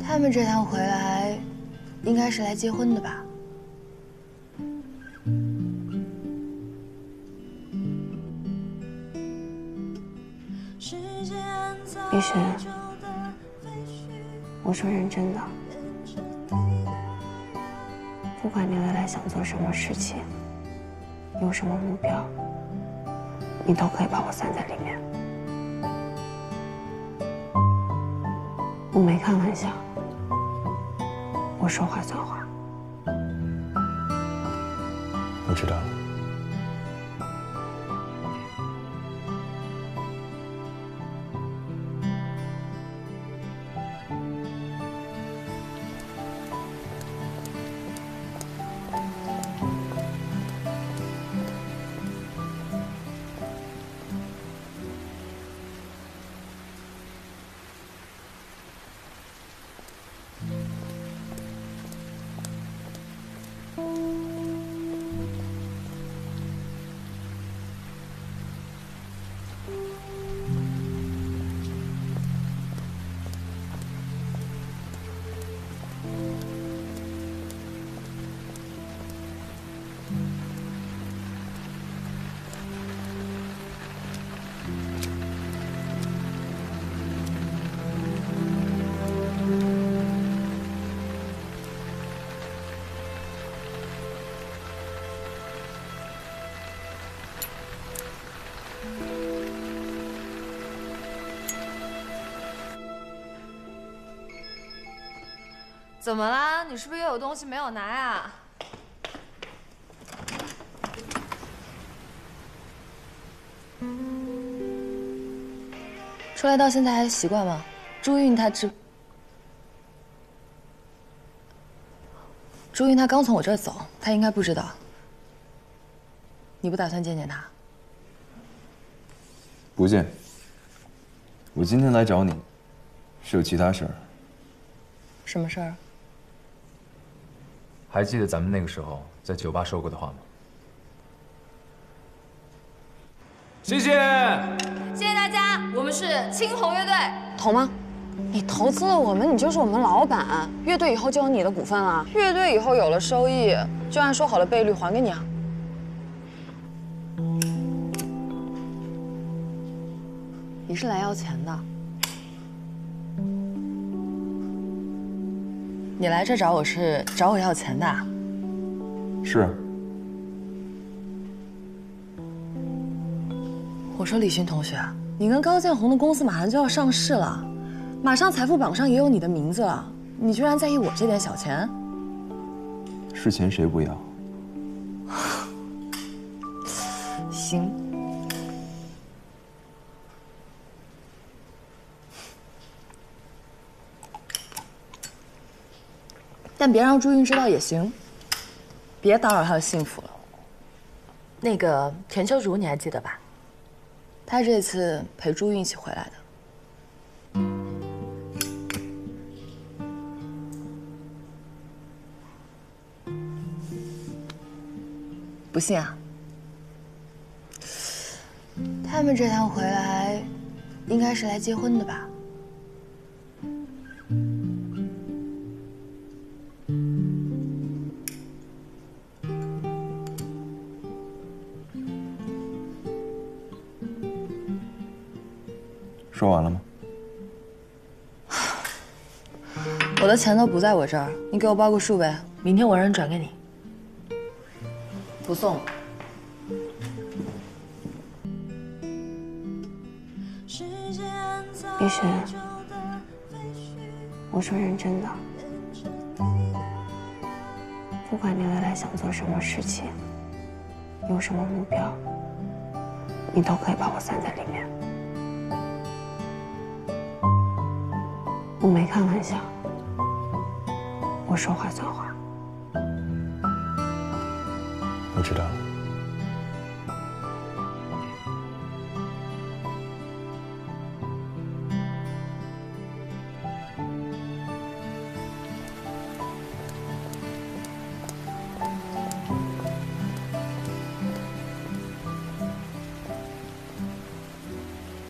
他们这趟回来，应该是来结婚的吧？雨荨，我说认真的，不管你未来想做什么事情，有什么目标，你都可以把我算在里面。我没开玩笑，我说话算话。我知道了。怎么啦？你是不是又有东西没有拿啊？出来到现在还习惯吗？朱韵她刚从我这儿走，她应该不知道。你不打算见见她？不见。我今天来找你，是有其他事儿。什么事儿？ 还记得咱们那个时候在酒吧说过的话吗？谢谢，谢谢大家，我们是青红乐队。投吗？你投资了我们，你就是我们老板。乐队以后就有你的股份了。乐队以后有了收益，就按说好的倍率还给你啊。你是来要钱的。你来这找我是找我要钱的、啊？是。我说李勋同学，你跟高建宏的公司马上就要上市了，马上财富榜上也有你的名字了，你居然在意我这点小钱？是钱谁不要？行。但别让朱韵知道也行，别打扰她的幸福了。那个田秋竹你还记得吧？她这次陪朱韵一起回来的。不信啊？他们这趟回来，应该是来结婚的吧？ 说完了吗？我的钱都不在我这儿，你给我报个数呗。明天我让人转给你。不送了。雨荨，我说认真的，不管你未来想做什么事情，有什么目标，你都可以把我算在里面。 我没开玩笑，我说话算话。我知道了。